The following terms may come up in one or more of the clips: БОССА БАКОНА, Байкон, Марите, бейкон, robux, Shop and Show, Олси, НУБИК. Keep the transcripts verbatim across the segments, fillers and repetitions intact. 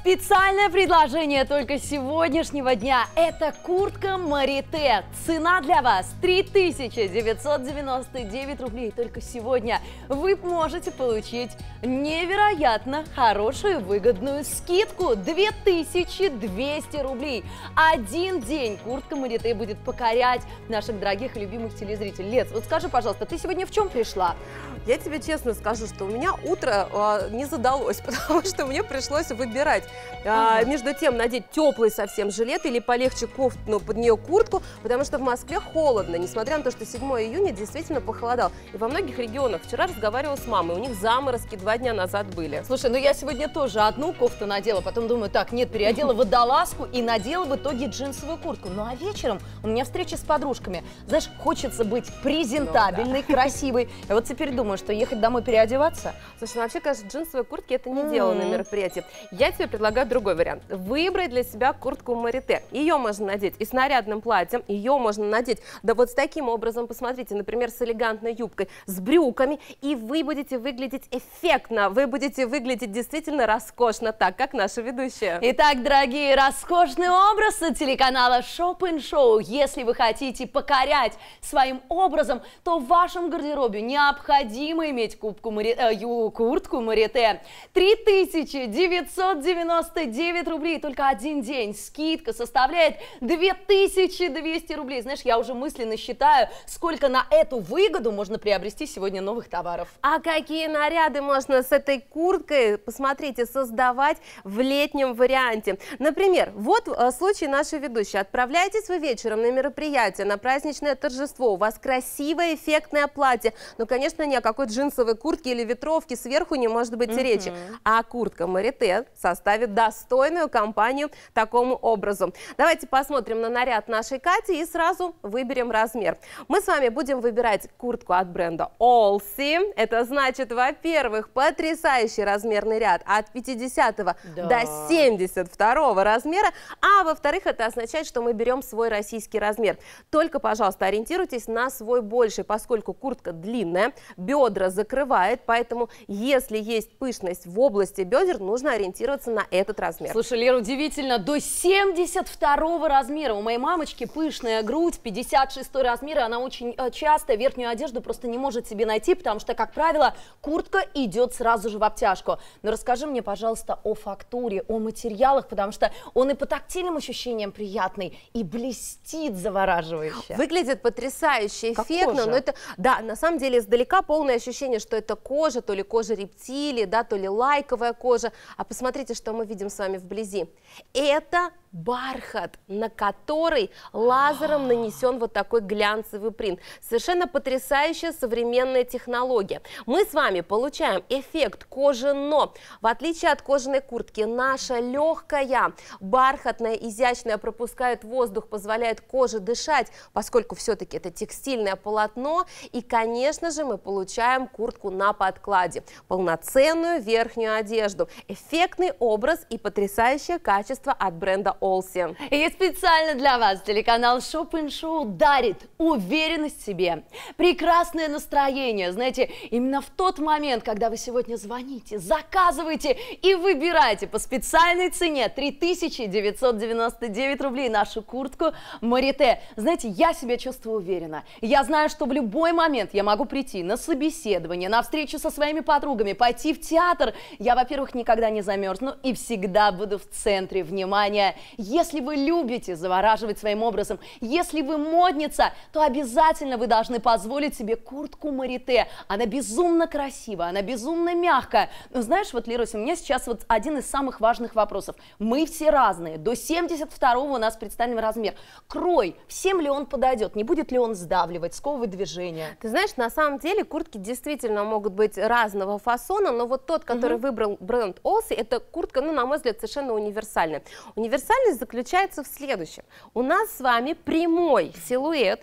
Специальное предложение только сегодняшнего дня. Это куртка Марите. Цена для вас три тысячи девятьсот девяносто девять рублей. Только сегодня вы можете получить невероятно хорошую выгодную скидку две тысячи двести рублей. Один день куртка Марите будет покорять наших дорогих и любимых телезрителей. Лец, вот скажи, пожалуйста, ты сегодня в чем пришла? Я тебе честно скажу, что у меня утро а, не задалось, потому что мне пришлось выбирать. А, между тем надеть теплый совсем жилет или полегче кофту, но под нее куртку, потому что в Москве холодно, несмотря на то, что седьмое июня действительно похолодало. И во многих регионах. Вчера разговаривала с мамой, у них заморозки два дня назад были. Слушай, ну я сегодня тоже одну кофту надела, потом думаю, так, нет, переодела водолазку и надела в итоге джинсовую куртку. Ну а вечером у меня встреча с подружками. Знаешь, хочется быть презентабельной, ну, да, красивой. Я вот теперь думаю, что ехать домой переодеваться. Слушай, ну вообще, конечно, джинсовые куртки это не дело на мероприятии. Я тебе предлагаю другой вариант. Выбрать для себя куртку Марите. Ее можно надеть и с нарядным платьем, ее можно надеть, да вот с таким образом, посмотрите, например, с элегантной юбкой, с брюками, и вы будете выглядеть эффектно, вы будете выглядеть действительно роскошно, так как наша ведущая. Итак, дорогие, роскошный образ от телеканала Shop and Show. Если вы хотите покорять своим образом, то в вашем гардеробе необходимо иметь кубку Мари... э, куртку Марите. три тысячи девятьсот девяносто девять рублей, только один день. Скидка составляет две тысячи двести рублей. Знаешь, я уже мысленно считаю, сколько на эту выгоду можно приобрести сегодня новых товаров. А какие наряды можно с этой курткой, посмотрите, создавать в летнем варианте. Например, вот случай нашей ведущей. Отправляетесь вы вечером на мероприятие, на праздничное торжество. У вас красивое, эффектное платье. Но, конечно, ни о какой джинсовой куртке или ветровке сверху не может быть и речи. А куртка Марите составит достойную компанию такому образу. Давайте посмотрим на наряд нашей Кати и сразу выберем размер. Мы с вами будем выбирать куртку от бренда Олси. Это значит, во-первых, потрясающий размерный ряд от пятидесятого до семидесяти второго размера, а во-вторых, это означает, что мы берем свой российский размер. Только, пожалуйста, ориентируйтесь на свой больший, поскольку куртка длинная, бедра закрывает, поэтому если есть пышность в области бедер, нужно ориентироваться на этот размер. Слушай, Лера, удивительно, до семьдесят второго размера. У моей мамочки пышная грудь, пятьдесят шестого размера, она очень часто верхнюю одежду просто не может себе найти, потому что, как правило, куртка идет сразу же в обтяжку. Но расскажи мне, пожалуйста, о фактуре, о материалах, потому что он и по тактильным ощущениям приятный, и блестит завораживающе. Выглядит потрясающе, эффектно, но это, да, на самом деле, издалека полное ощущение, что это кожа, то ли кожа рептилии, да, то ли лайковая кожа, а посмотрите, Смотрите, что мы видим с вами вблизи. Это бархат, на который лазером нанесен вот такой глянцевый принт. Совершенно потрясающая современная технология. Мы с вами получаем эффект кожи, но в отличие от кожаной куртки, наша легкая, бархатная, изящная, пропускает воздух, позволяет коже дышать, поскольку все-таки это текстильное полотно. И, конечно же, мы получаем куртку на подкладе, полноценную верхнюю одежду. Эффект образ и потрясающее качество от бренда Олси. И специально для вас телеканал Shop and Show дарит уверенность в себе, прекрасное настроение. Знаете, именно в тот момент, когда вы сегодня звоните, заказываете и выбираете по специальной цене три тысячи девятьсот девяносто девять рублей нашу куртку Марите. Знаете, я себя чувствую уверенно. Я знаю, что в любой момент я могу прийти на собеседование, на встречу со своими подругами, пойти в театр. Я, во-первых, никогда не замерзну, ну и всегда буду в центре внимания. Если вы любите завораживать своим образом, если вы модница, то обязательно вы должны позволить себе куртку Марите. Она безумно красива, она безумно мягкая. Но знаешь, вот, Лерусь, у меня сейчас вот один из самых важных вопросов. Мы все разные. До семьдесят второго у нас представлен размер. Крой, всем ли он подойдет? Не будет ли он сдавливать, сковывать движение? Ты знаешь, на самом деле куртки действительно могут быть разного фасона, но вот тот, который угу. выбрал бренд Олси, это куртка, ну, на мой взгляд, совершенно универсальная. Универсальность заключается в следующем. У нас с вами прямой силуэт,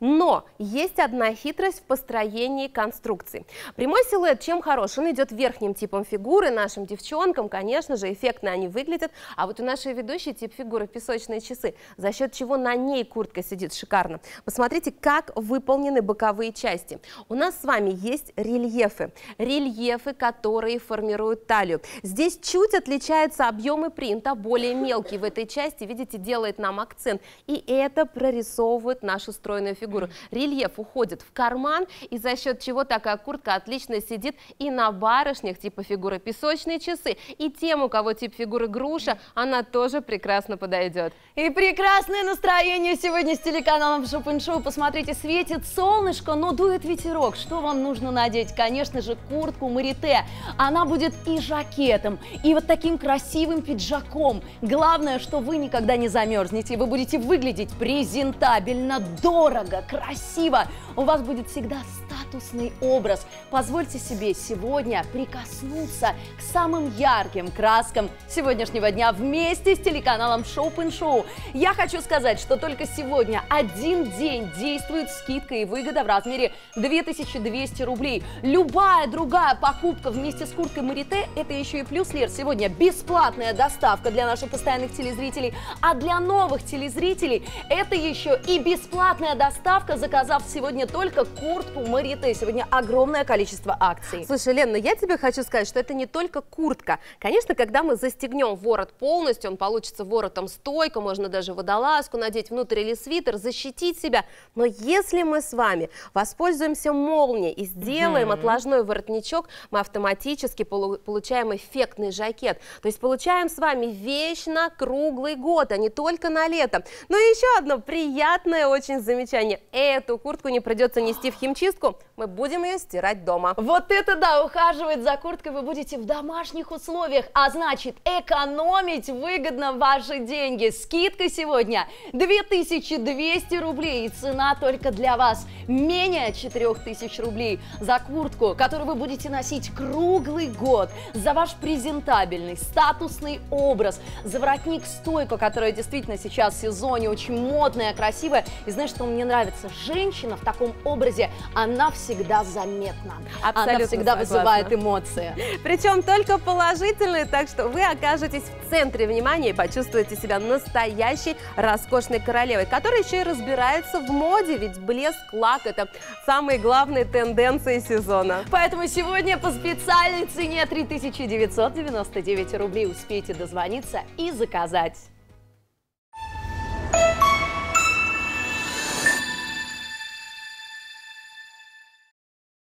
Но есть одна хитрость в построении конструкции. Прямой силуэт чем хорош? Он идет верхним типом фигуры. Нашим девчонкам, конечно же, эффектно они выглядят. А вот у нашей ведущей тип фигуры песочные часы, за счет чего на ней куртка сидит шикарно. Посмотрите, как выполнены боковые части. У нас с вами есть рельефы. Рельефы, которые формируют талию. Здесь чуть отличаются объемы принта, более мелкие в этой части, видите, делает нам акцент. И это прорисовывает нашу стройную фигуру. Фигуру. Рельеф уходит в карман, и за счет чего такая куртка отлично сидит и на барышнях типа фигуры песочные часы, и тем, у кого тип фигуры груша, она тоже прекрасно подойдет. И прекрасное настроение сегодня с телеканалом Shop and Show. Посмотрите, светит солнышко, но дует ветерок. Что вам нужно надеть? Конечно же, куртку Марите. Она будет и жакетом, и вот таким красивым пиджаком. Главное, что вы никогда не замерзнете, вы будете выглядеть презентабельно, дорого, красиво, у вас будет всегда статусный образ. Позвольте себе сегодня прикоснуться к самым ярким краскам сегодняшнего дня вместе с телеканалом Shop and Show. Я хочу сказать, что только сегодня один день действует скидка и выгода в размере две тысячи двести рублей. Любая другая покупка вместе с курткой Марите — это еще и плюс, Лер, сегодня бесплатная доставка для наших постоянных телезрителей, а для новых телезрителей это еще и бесплатная доставка, заказав сегодня только куртку Марите. Сегодня огромное количество акций. Слушай, Лен, ну я тебе хочу сказать, что это не только куртка. Конечно, когда мы застегнем ворот полностью, он получится воротом стойка, можно даже водолазку надеть внутрь или свитер, защитить себя. Но если мы с вами воспользуемся молнией и сделаем mm-hmm. отложной воротничок, мы автоматически получаем эффектный жакет. То есть получаем с вами вечно круглый год, а не только на лето. Ну и еще одно приятное очень замечание. Эту куртку не придется нести в химчистку, мы будем ее стирать дома. Вот это да, ухаживать за курткой вы будете в домашних условиях, а значит, экономить выгодно ваши деньги. Скидка сегодня две тысячи двести рублей, и цена только для вас менее четырёх тысяч рублей за куртку, которую вы будете носить круглый год, за ваш презентабельный, статусный образ, за воротник-стойку, которая действительно сейчас в сезоне очень модная, красивая. И знаешь, что мне нравится? Женщина в таком образе, она всегда заметна. Абсолютно, она всегда согласна. Вызывает эмоции. Причем только положительные, так что вы окажетесь в центре внимания и почувствуете себя настоящей роскошной королевой, которая еще и разбирается в моде, ведь блеск, лак – это самые главные тенденции сезона. Поэтому сегодня по специальной цене три тысячи девятьсот девяносто девять рублей успейте дозвониться и заказать.